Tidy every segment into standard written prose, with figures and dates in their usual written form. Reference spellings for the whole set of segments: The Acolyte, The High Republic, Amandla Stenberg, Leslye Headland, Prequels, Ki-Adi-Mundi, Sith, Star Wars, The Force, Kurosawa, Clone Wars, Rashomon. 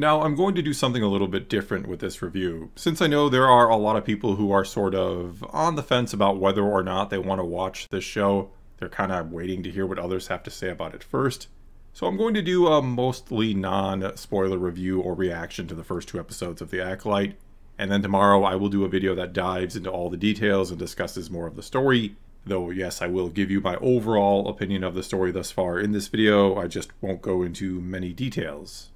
Now, I'm going to do something a little bit different with this review, since I know there are a lot of people who are sort of on the fence about whether or not they want to watch this show. They're kind of waiting to hear what others have to say about it first. So I'm going to do a mostly non-spoiler review or reaction to the first two episodes of The Acolyte, and then tomorrow I will do a video that dives into all the details and discusses more of the story. Though, yes, I will give you my overall opinion of the story thus far in this video, I just won't go into many details.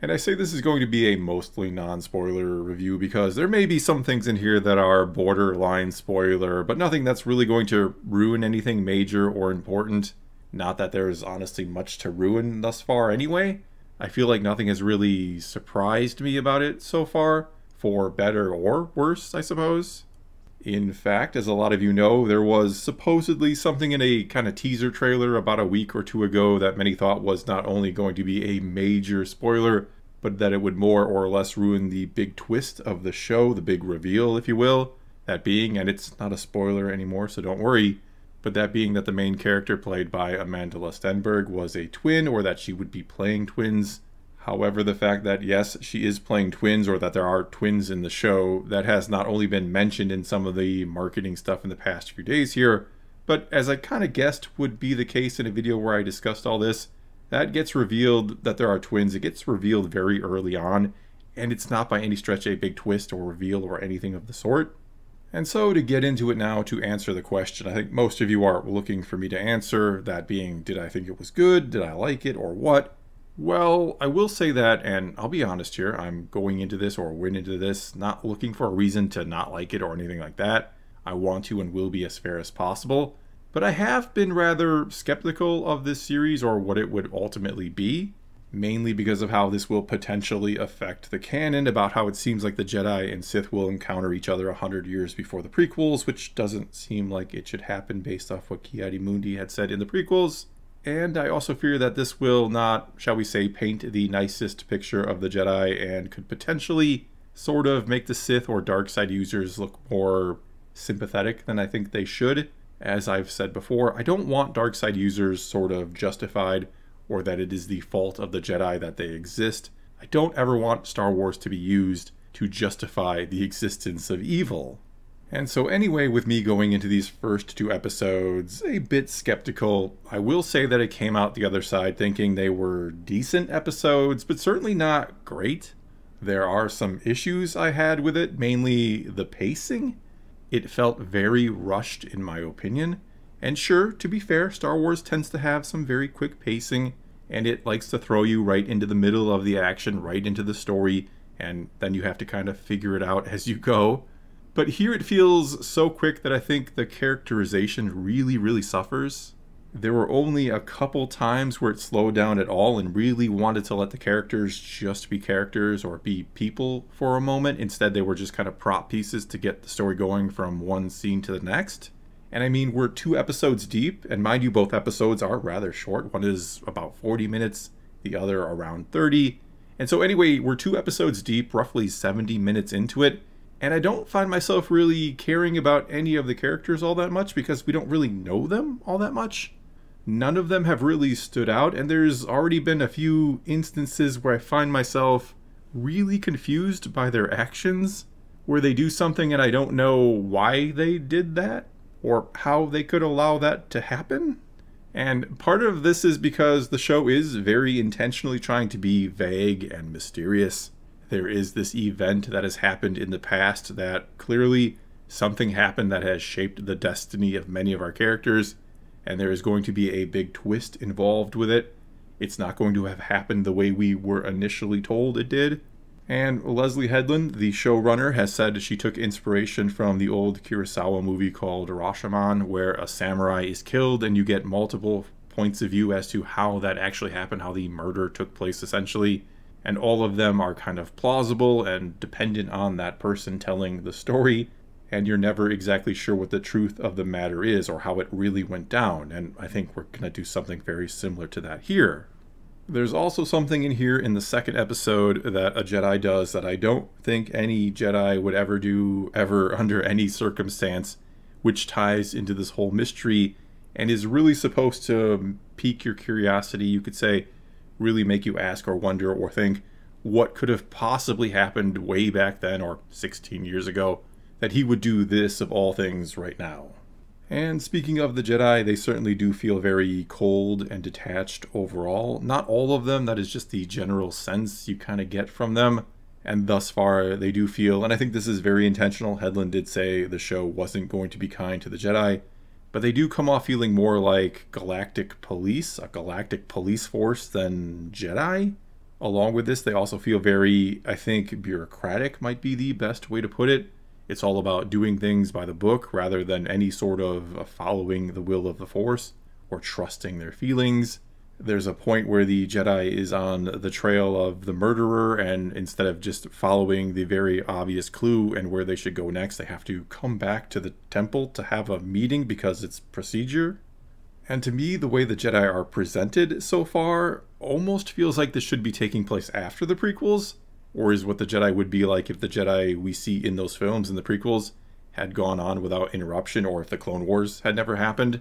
And I say this is going to be a mostly non-spoiler review because there may be some things in here that are borderline spoiler, but nothing that's really going to ruin anything major or important. Not that there's honestly much to ruin thus far anyway. I feel like nothing has really surprised me about it so far, for better or worse, I suppose. In fact, as a lot of you know, there was supposedly something in a kind of teaser trailer about a week or two ago that many thought was not only going to be a major spoiler, but that it would more or less ruin the big twist of the show, the big reveal, if you will. That being, and it's not a spoiler anymore, so don't worry, but that being that the main character played by Amandla Stenberg was a twin, or that she would be playing twins. However, the fact that, yes, she is playing twins, or that there are twins in the show, that has not only been mentioned in some of the marketing stuff in the past few days here, but as I kind of guessed would be the case in a video where I discussed all this, that gets revealed that there are twins. It gets revealed very early on, and it's not by any stretch a big twist or reveal or anything of the sort. And so to get into it now, to answer the question I think most of you are looking for me to answer, that being, did I think it was good, did I like it, or what? Well, I will say that, and I'll be honest here, I'm going into this or went into this not looking for a reason to not like it or anything like that. I want to and will be as fair as possible, but I have been rather skeptical of this series or what it would ultimately be, mainly because of how this will potentially affect the canon, about how it seems like the Jedi and Sith will encounter each other 100 years before the prequels, which doesn't seem like it should happen based off what Ki-Adi-Mundi had said in the prequels. And I also fear that this will not, shall we say, paint the nicest picture of the Jedi and could potentially sort of make the Sith or dark side users look more sympathetic than I think they should. As I've said before, I don't want dark side users sort of justified or that it is the fault of the Jedi that they exist. I don't ever want Star Wars to be used to justify the existence of evil. And so anyway, with me going into these first two episodes a bit skeptical, I will say that I came out the other side thinking they were decent episodes, but certainly not great. There are some issues I had with it, mainly the pacing. It felt very rushed in my opinion. And sure, to be fair, Star Wars tends to have some very quick pacing, and it likes to throw you right into the middle of the action, right into the story, and then you have to kind of figure it out as you go. But here it feels so quick that I think the characterization really suffers. There were only a couple times where it slowed down at all and really wanted to let the characters just be characters or be people for a moment. Instead, they were just kind of prop pieces to get the story going from one scene to the next. And I mean, we're two episodes deep, and mind you, both episodes are rather short. One is about 40 minutes, the other around 30. And so anyway, we're two episodes deep, roughly 70 minutes into it. And I don't find myself really caring about any of the characters all that much because we don't really know them all that much. None of them have really stood out, and there's already been a few instances where I find myself really confused by their actions, where they do something and I don't know why they did that or how they could allow that to happen. And part of this is because the show is very intentionally trying to be vague and mysterious. There is this event that has happened in the past that clearly something happened that has shaped the destiny of many of our characters, and there is going to be a big twist involved with it. It's not going to have happened the way we were initially told it did. And Leslye Headland, the showrunner, has said she took inspiration from the old Kurosawa movie called Rashomon, where a samurai is killed and you get multiple points of view as to how that actually happened, how the murder took place essentially. And all of them are kind of plausible and dependent on that person telling the story, and you're never exactly sure what the truth of the matter is or how it really went down, and I think we're going to do something very similar to that here. There's also something in here in the second episode that a Jedi does that I don't think any Jedi would ever do, ever, under any circumstance, which ties into this whole mystery and is really supposed to pique your curiosity, you could say, really make you ask or wonder or think, what could have possibly happened way back then, or 16 years ago, that he would do this, of all things, right now. And speaking of the Jedi, they certainly do feel very cold and detached overall. Not all of them, that is just the general sense you kind of get from them. And thus far, they do feel, and I think this is very intentional, Headland did say the show wasn't going to be kind to the Jedi, but they do come off feeling more like galactic police, a galactic police force, than Jedi. Along with this, they also feel very, I think, bureaucratic might be the best way to put it. It's all about doing things by the book rather than any sort of following the will of the Force or trusting their feelings. There's a point where the Jedi is on the trail of the murderer, and instead of just following the very obvious clue and where they should go next, they have to come back to the temple to have a meeting because it's procedure. And to me, the way the Jedi are presented so far almost feels like this should be taking place after the prequels, or is what the Jedi would be like if the Jedi we see in those films in the prequels had gone on without interruption, or if the Clone Wars had never happened.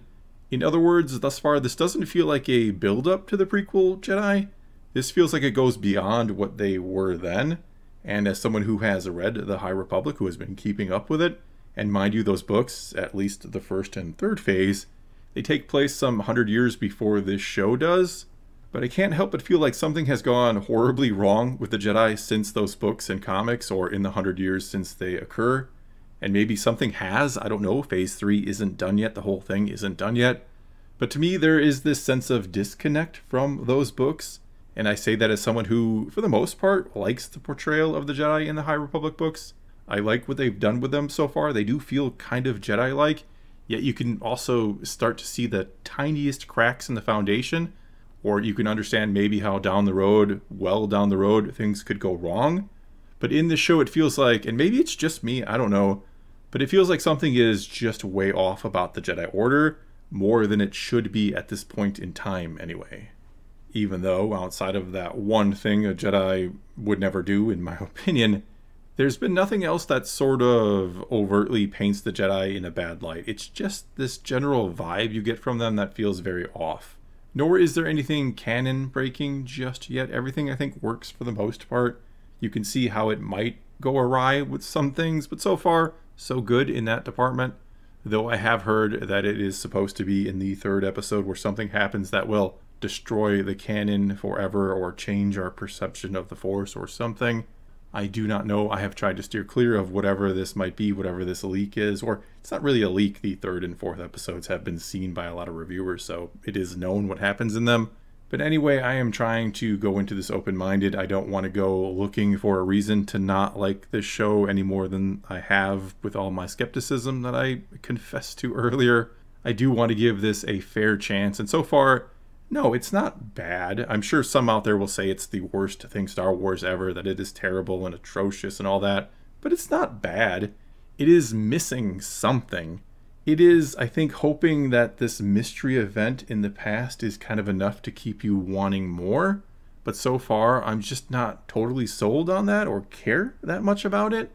In other words, thus far, this doesn't feel like a build-up to the prequel Jedi. This feels like it goes beyond what they were then, and as someone who has read The High Republic, who has been keeping up with it, and mind you, those books, at least the first and third phase, they take place some 100 years before this show does. But I can't help but feel like something has gone horribly wrong with the Jedi since those books and comics, or in the 100 years since they occur. And maybe something has, I don't know, Phase 3 isn't done yet, the whole thing isn't done yet. But to me, there is this sense of disconnect from those books. And I say that as someone who, for the most part, likes the portrayal of the Jedi in the High Republic books. I like what they've done with them so far. They do feel kind of Jedi-like, yet you can also start to see the tiniest cracks in the foundation. Or you can understand maybe how down the road, well down the road, things could go wrong. But in this show it feels like, and maybe it's just me, I don't know, but it feels like something is just way off about the Jedi Order, more than it should be at this point in time anyway. Even though, outside of that one thing a Jedi would never do, in my opinion, there's been nothing else that sort of overtly paints the Jedi in a bad light. It's just this general vibe you get from them that feels very off. Nor is there anything canon breaking just yet. Everything, I think, works for the most part. You can see how it might go awry with some things, but so far, so good in that department. Though I have heard that it is supposed to be in the third episode where something happens that will destroy the canon forever or change our perception of the Force or something. I do not know. I have tried to steer clear of whatever this might be, whatever this leak is, or it's not really a leak. The third and fourth episodes have been seen by a lot of reviewers, so it is known what happens in them. But anyway, I am trying to go into this open-minded. I don't want to go looking for a reason to not like this show any more than I have with all my skepticism that I confessed to earlier. I do want to give this a fair chance, and so far, no, it's not bad. I'm sure some out there will say it's the worst thing Star Wars ever, that it is terrible and atrocious and all that, but it's not bad. It is missing something. It is, I think, hoping that this mystery event in the past is kind of enough to keep you wanting more, but so far I'm just not totally sold on that or care that much about it,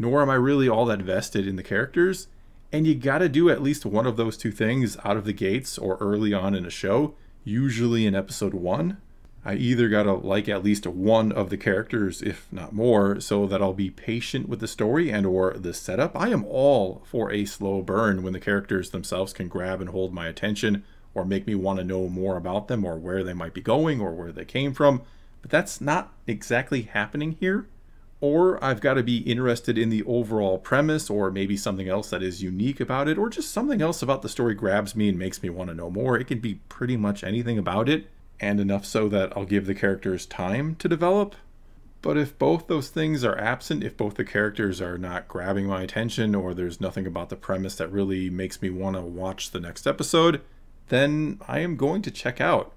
nor am I really all that vested in the characters. And you gotta do at least one of those two things out of the gates or early on in a show. Usually in episode 1, I either gotta like at least one of the characters, if not more, so that I'll be patient with the story and or the setup. I am all for a slow burn when the characters themselves can grab and hold my attention or make me want to know more about them or where they might be going or where they came from, but that's not exactly happening here. Or I've got to be interested in the overall premise, or maybe something else that is unique about it, or just something else about the story grabs me and makes me want to know more. It can be pretty much anything about it, and enough so that I'll give the characters time to develop. But if both those things are absent, if both the characters are not grabbing my attention, or there's nothing about the premise that really makes me want to watch the next episode, then I am going to check out.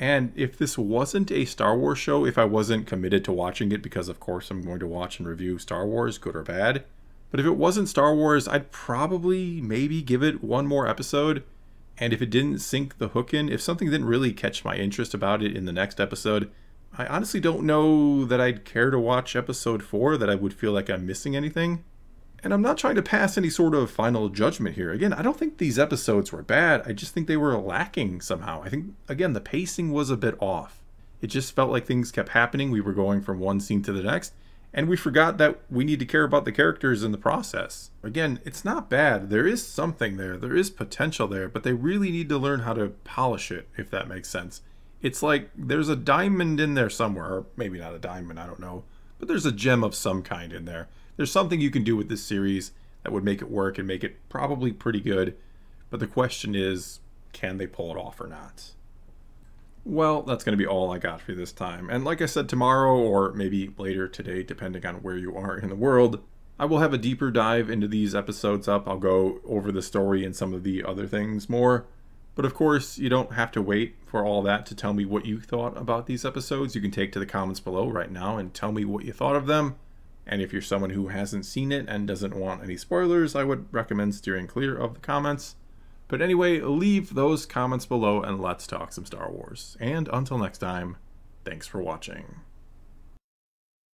And if this wasn't a Star Wars show, if I wasn't committed to watching it, because of course I'm going to watch and review Star Wars, good or bad, but if it wasn't Star Wars, I'd probably maybe give it one more episode. And if it didn't sink the hook in, if something didn't really catch my interest about it in the next episode, I honestly don't know that I'd care to watch episode 4, that I would feel like I'm missing anything. And I'm not trying to pass any sort of final judgment here. Again, I don't think these episodes were bad. I just think they were lacking somehow. I think, again, the pacing was a bit off. It just felt like things kept happening. We were going from one scene to the next, and we forgot that we need to care about the characters in the process. Again, it's not bad. There is something there. There is potential there, but they really need to learn how to polish it, if that makes sense. It's like there's a diamond in there somewhere, or maybe not a diamond, I don't know, but there's a gem of some kind in there. There's something you can do with this series that would make it work and make it probably pretty good, but the question is, can they pull it off or not? Well, that's going to be all I got for you this time. And like I said, tomorrow, or maybe later today, depending on where you are in the world, I will have a deeper dive into these episodes up. I'll go over the story and some of the other things more. But of course, you don't have to wait for all that to tell me what you thought about these episodes. You can take to the comments below right now and tell me what you thought of them. And if you're someone who hasn't seen it and doesn't want any spoilers, I would recommend steering clear of the comments. But anyway, leave those comments below and let's talk some Star Wars. And until next time, thanks for watching.